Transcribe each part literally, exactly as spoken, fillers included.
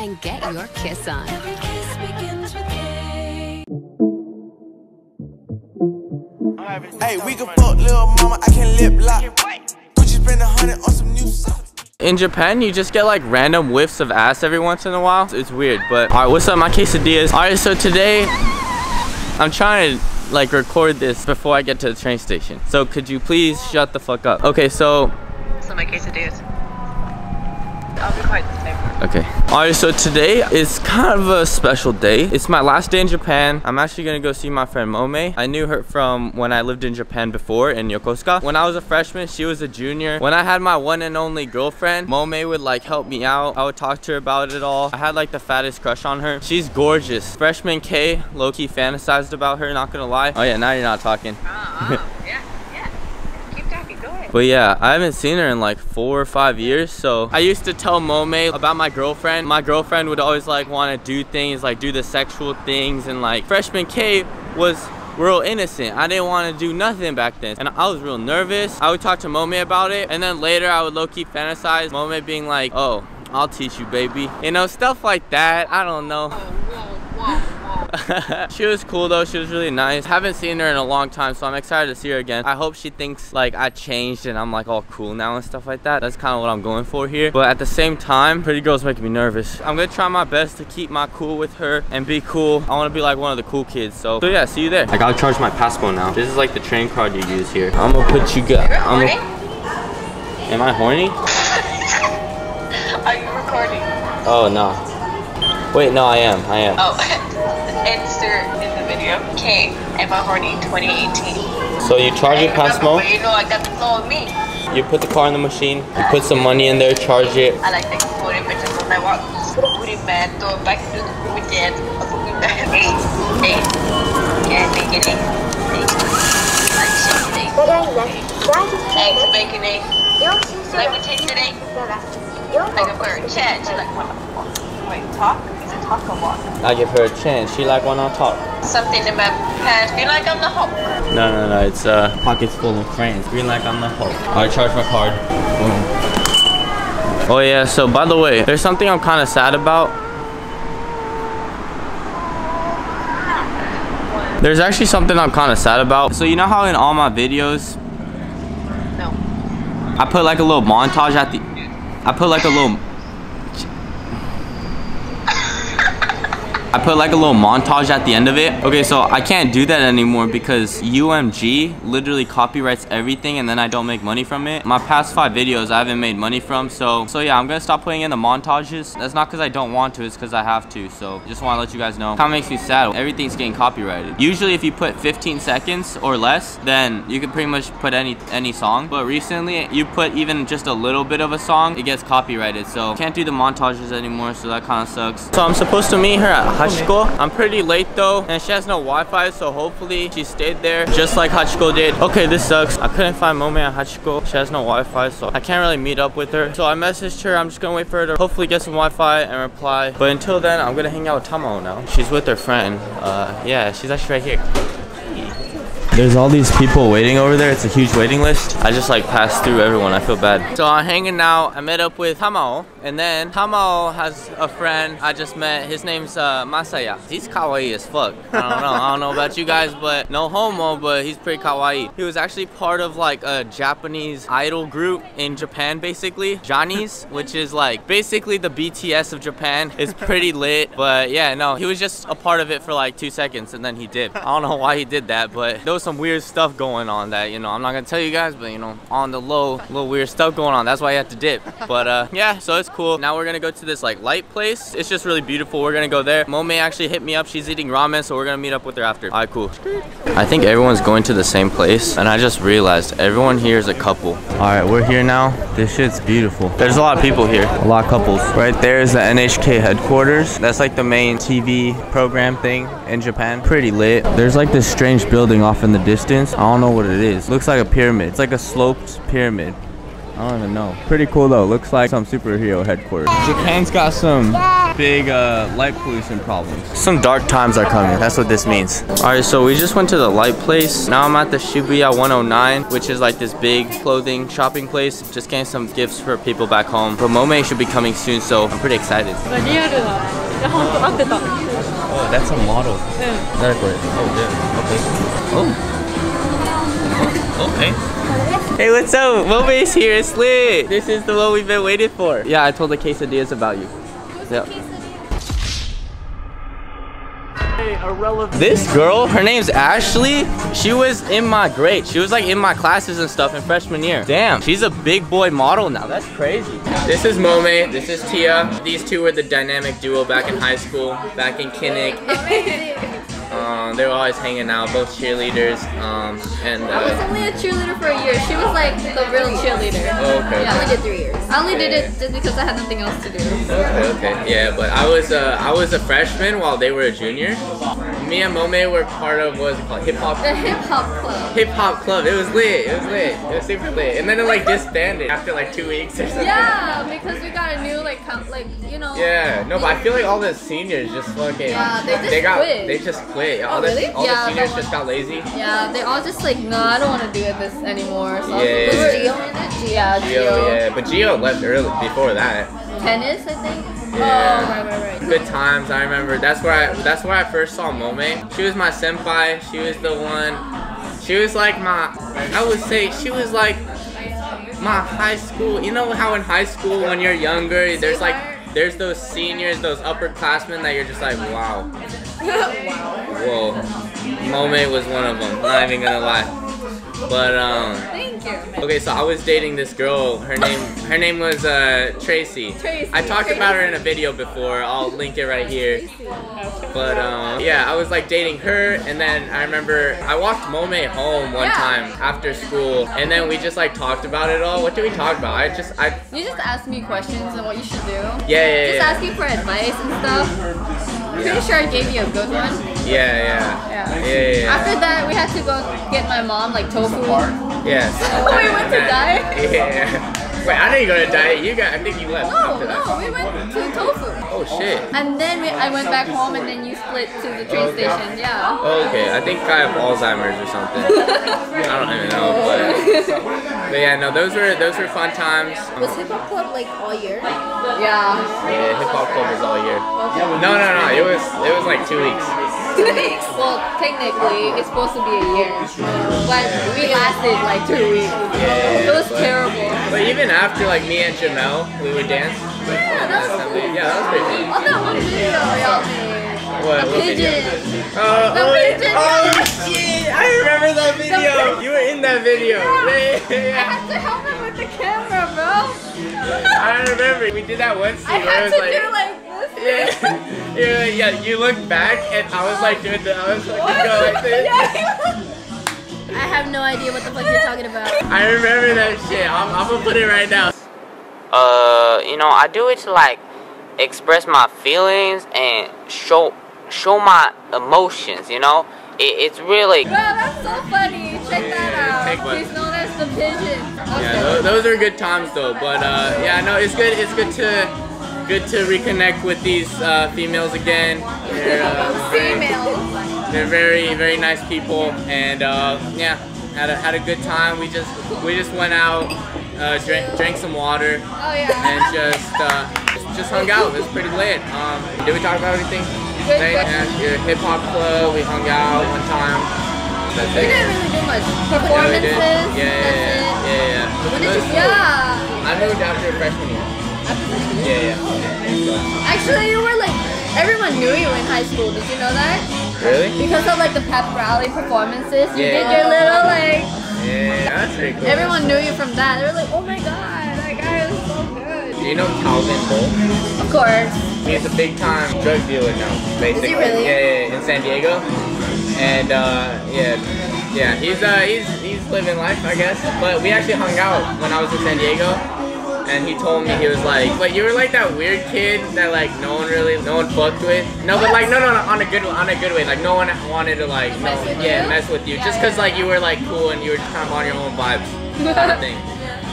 and get your kiss on. Every kiss begins with K. Hey, we can fuck little mama, I can lip lock. Could you spend a hundred on some new stuff? In Japan, you just get like random whiffs of ass every once in a while. It's weird, but alright, what's up, my quesadillas? Alright, so today, I'm trying to like record this before I get to the train station. So could you please shut the fuck up? Okay, so. So my quesadillas. I'll be quiet this time. Okay. Alright, so today is kind of a special day. It's my last day in Japan. I'm actually gonna go see my friend Momae. I knew her from when I lived in Japan before in Yokosuka. When I was a freshman, she was a junior. When I had my one and only girlfriend, Momae would like help me out. I would talk to her about it all. I had like the fattest crush on her. She's gorgeous. Freshman K, low-key fantasized about her, not gonna lie. Oh yeah, now you're not talking. Uh-huh. Yeah. But yeah, I haven't seen her in like four or five years, so I used to tell Momae about my girlfriend. My girlfriend would always like want to do things, like do the sexual things, and like freshman K was real innocent. I didn't want to do nothing back then, and I was real nervous. I would talk to Momae about it, and then later I would low-key fantasize Momae being like, oh, I'll teach you, baby. You know, stuff like that. I don't know. She was cool though, she was really nice. Haven't seen her in a long time, so I'm excited to see her again. I hope she thinks like I changed and I'm like all cool now and stuff like that. That's kind of what I'm going for here. But at the same time, pretty girls make me nervous. I'm gonna try my best to keep my cool with her and be cool. I want to be like one of the cool kids, so, so yeah, see you there. I gotta charge my passport now. This is like the train card you use here. I'm gonna put you guys. I'm horny? A... Am I horny? Are you recording? Oh no. Wait, no, I am. I am. Oh. Insert in the video. Okay, am I horny twenty eighteen? So you charge your Pasmo. You know I got the flow of me. You put the car in the machine. You put some money in there. Charge it. I like taking photo pictures when I walk. Booty man, throw it back to the booty dance. A booty man. Hey, hey, yeah, make it. Hey, like something. Eggs, bacon, egg. Like we take today. Like a bird. Chat. She like what? Wait, talk. I give her a chance. She like wanna talk. Something in my pants. Feel like I'm the Hulk. No, no, no. It's uh pockets full of friends. Feel like I'm the Hulk. I charge my card. Boom. Oh yeah. So by the way, there's something I'm kind of sad about. There's actually something I'm kind of sad about. So you know how in all my videos, no, I put like a little montage at the. I put like a little. I put like a little montage at the end of it. Okay, so I can't do that anymore because U M G literally copyrights everything and then I don't make money from it. My past five videos I haven't made money from, so so yeah, I'm gonna stop putting in the montages. That's not because I don't want to, it's because I have to. So just want to let you guys know. Kind of makes me sad. Everything's getting copyrighted. Usually if you put fifteen seconds or less, then you can pretty much put any any song. But recently you put even just a little bit of a song, it gets copyrighted. So can't do the montages anymore, so that kind of sucks. So I'm supposed to meet her at Hachiko. I'm pretty late though, and she has no Wi-Fi, so hopefully she stayed there just like Hachiko did. Okay, this sucks. I couldn't find Momae at Hachiko. She has no Wi-Fi, so I can't really meet up with her. So I messaged her. I'm just gonna wait for her to hopefully get some Wi-Fi and reply. But until then, I'm gonna hang out with Tamao now. She's with her friend. Uh, yeah, she's actually right here. There's all these people waiting over there. It's a huge waiting list. I just like passed through everyone. I feel bad. So I'm hanging out. I met up with Tamao. And then Tamao has a friend I just met. His name's uh, Masaya. He's kawaii as fuck. I don't know. I don't know about you guys, but no homo, but he's pretty kawaii. He was actually part of like a Japanese idol group in Japan, basically. Johnny's, which is like basically the B T S of Japan. It's pretty lit, but yeah, no. He was just a part of it for like two seconds and then he dipped. I don't know why he did that, but there was some weird stuff going on that, you know, I'm not gonna tell you guys, but you know, on the low, little weird stuff going on. That's why he had to dip. But uh, yeah, so it's cool. Now we're gonna go to this like light place. It's just really beautiful. We're gonna go there. Momae actually hit me up. She's eating ramen, so we're gonna meet up with her after. All right, cool. I think everyone's going to the same place, and I just realized everyone here is a couple. All right, we're here now. This shit's beautiful. There's a lot of people here, a lot of couples. Right there is the N H K headquarters. That's like the main T V program thing in Japan. Pretty lit. There's like this strange building off in the distance. I don't know what it is. Looks like a pyramid. It's like a sloped pyramid. I don't even know. Pretty cool though. Looks like some superhero headquarters. Japan's got some big uh, light pollution problems. Some dark times are coming. That's what this means. All right, so we just went to the light place. Now I'm at the Shibuya one oh nine, which is like this big clothing shopping place. Just getting some gifts for people back home. But Momae should be coming soon, so I'm pretty excited. Oh, that's a model. Exactly. Oh, yeah. Okay. Oh. Okay. Hey, what's up? Momae is here, it's lit! This is the one we've been waiting for. Yeah, I told the quesadillas about you. Yep. This girl, her name's Ashley. She was in my grade. She was like in my classes and stuff in freshman year. Damn, she's a big boy model now. That's crazy. This is Momae, this is Tia. These two were the dynamic duo back in high school, back in Kinnick. Um, they were always hanging out, both cheerleaders. Um, and uh, I was only a cheerleader for a year. She was like the real cheerleader. Oh, okay. Yeah, I only did three years. I only did it just because I had nothing else to do. Okay, okay. Yeah, but I was uh, I was a freshman while they were a junior. Me and Momae were part of what was it called? Hip hop. The hip hop club. Hip hop club. It was lit. It was lit. It was super lit. And then it like disbanded after like two weeks or something. Yeah, because we got a new like count, like you know. Yeah. No, but I feel like all the seniors just fucking. Yeah, they just they got quit. They just quit. Wait, all, oh, really? the, all yeah, the seniors just got lazy? Yeah, they all just like, no, I don't want to do this anymore. So yeah, was yeah, Gio in it? Yeah, Gio. Yeah, but Gio left early before that. Tennis, I think? Yeah. Oh, right, right, right. Good times, I remember. That's where I, that's where I first saw Momae. She was my senpai. She was the one. She was like my, I would say, she was like my high school. You know how in high school when you're younger, there's like, there's those seniors, those upperclassmen that you're just like, wow. Wow. Whoa, Momae was one of them, not even gonna lie. But um thank you. Okay, so I was dating this girl, her name her name was uh Tracy. Tracy. I talked Tracy. about her in a video before, I'll link it right here. But um yeah, I was like dating her, and then I remember I walked Momae home one yeah. time after school, and then we just like talked about it all. What did we talk about? I just I You just asked me questions on what you should do. Yeah, yeah. Just yeah. asking for advice and stuff. I'm pretty sure I gave you a good one. Yeah, yeah. Yeah. yeah, yeah, yeah. After that, we had to go get my mom like tofu. Yes. So we went to diet. Yeah. Wait, I didn't go to diet. You got? I think you left. No, after that. No, we went to tofu. Oh shit. And then we, I went back home, and then you split to the train okay. station. Yeah. Oh, okay. I think I have Alzheimer's or something. I don't even know, but. But yeah, no, those were those were fun times. Was hip hop club like all year? Yeah. Yeah, hip hop club was all year. No, no, no. It was it was like two weeks. Two weeks? Well, technically, it's supposed to be a year, but we lasted like two weeks. Yeah. It was but, terrible. But even after like me and Janelle, we would dance. Yeah, that was cool. Yeah, that was pretty cool. Oh, that one video y'all made. What? The pigeon. Uh, the oh, pigeon. Oh shit! I remember that video. You were in that video. Yeah. Yeah. I had to help him with the camera, bro. I remember we did that one scene. I had where to like, do like this. Yeah. You're like, yeah. You look back and I was like doing the. I was like going like this. I have no idea what the fuck you're talking about. I remember that shit. I'm, I'm gonna put it right now. Uh, you know, I do it to like express my feelings and show show my emotions. You know, it, it's really. Wow, that's so funny. Check that out. He's known as the pigeon. Okay. Yeah, those, those are good times though. But uh, yeah, no, it's good. It's good to. Good to reconnect with these uh, females again. They're, uh, very, they're very, very nice people, and uh, yeah, had a had a good time. We just we just went out, uh, drank drank some water, oh, yeah. and just uh, just, just hung out. It was pretty lit. Um, did we talk about anything? Yeah, your hip hop club. We hung out one time. That's we it. didn't really do much. Performances. Yeah, yeah, yeah, yeah, yeah. When did you go? Yeah. I moved after freshman year. Yeah, yeah. Actually, you were like, everyone knew you in high school. Did you know that? Really? Because of like the pep rally performances, you yeah. did your little like. Yeah, that's pretty cool. Everyone knew you from that. They were like, oh my god, that guy is so good. Do you know Calvin Bol? Of course. He's a big time drug dealer now, basically. Is he really? Yeah, yeah, in San Diego. And uh, yeah, yeah, he's uh, he's he's living life, I guess. But we actually hung out when I was in San Diego. And he told me, he was like, but you were like that weird kid that like no one really, no one fucked with. No, but like, no, no, no, on a good, on a good way. Like no one wanted to like, no, mess yeah, you? mess with you. Yeah, just cause yeah. like you were like cool and you were kind of on your own vibes kind of thing. yeah.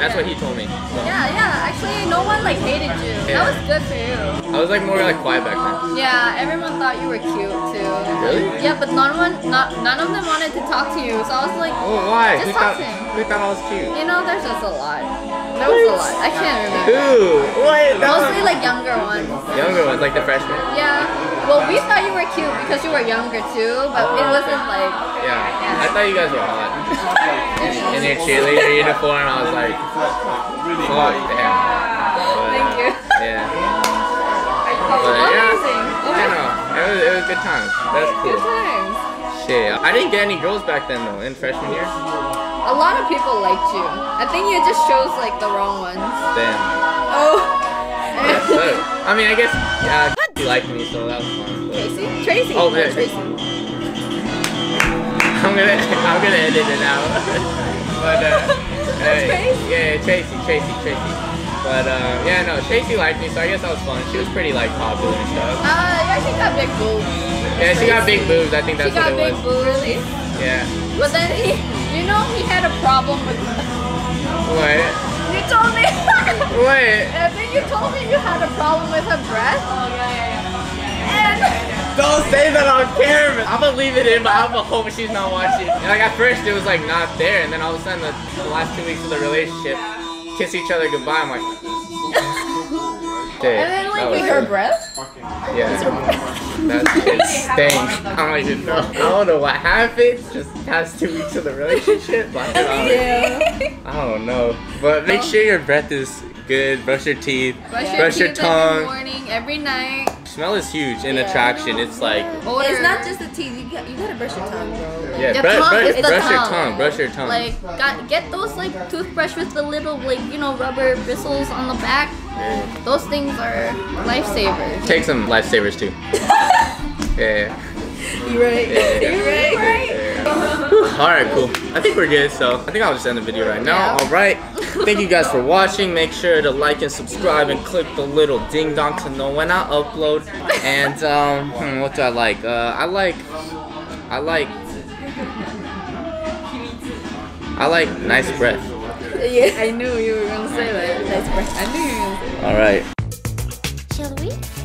That's yeah. what he told me. So. Yeah, yeah, actually no one like hated you. Yeah. That was good for you. I was like more like quiet back then. Yeah, everyone thought you were cute too. Really? Yeah, but none one, not none of them wanted to talk to you. So I was like, oh why? Just talk to him. We thought I was cute. You know, there's just a lot. There was a lot. I can't remember. Who? What? Mostly like younger ones. Younger ones, like the freshmen. Yeah. Well, we thought you were cute because you were younger too, but it wasn't like. Yeah. yeah. I thought you guys were hot. In your cheerleader uniform, I was like, fuck damn. It was good times. That's cool. Good times. Shit. I didn't get any girls back then though, in freshman year. A lot of people liked you. I think you just chose like the wrong ones. Damn. Oh. Yeah, so, I mean, I guess, yeah, you liked me, so that was fun. But... Tracy? Tracy. Oh, yeah. Tracy. I'm gonna, I'm gonna edit it out. but, uh, hey, Tracy? Yeah, Tracy, Tracy, Tracy. But, uh, yeah, no, Tracy liked me, so I guess that was fun. She was pretty, like, popular and stuff. Uh, yeah, she got big boobs. Yeah, she got big boobs. I think that's what it was. She got big boobs. Really? Yeah. But then he, you know, he had a problem with... What? You told me... What? And then you told me you had a problem with her breath. Oh, yeah, yeah, yeah. And... Don't say that on camera! I'm gonna leave it in, but I'm gonna hope she's not watching. And, like, at first it was, like, not there, and then all of a sudden, the, the last two weeks of the relationship, kiss each other goodbye. I'm like, shit, and then like with her breath. Yeah, her breath. That's it stinks. I don't know. I don't know what happened. Just past two weeks of the relationship. Like, yeah. I don't know. But make sure your breath is good. Brush your teeth. Brush, brush your, your teeth tongue. Every morning, every night. Smell is huge in yeah. attraction. It's like odor. It's not just the teeth. You got, you gotta brush your tongue. Like, yeah, your brush, tongue brush, brush tongue. your tongue. Brush your tongue. Like, got, get those like toothbrush with the little like you know rubber bristles on the back. Yeah. Those things are lifesavers. Take some lifesavers too. yeah. You're right. Yeah. You're right. You're right. Yeah. All right, cool. I think we're good. So I think I'll just end the video right now. Yeah. All right. Thank you guys for watching. Make sure to like and subscribe and click the little ding dong to know when I upload. And um, hmm, what do I like? Uh, I like, I like, I like nice breath. Yeah, I knew you were gonna say that. Nice breath. I knew you were gonna say that. All right. Shall we?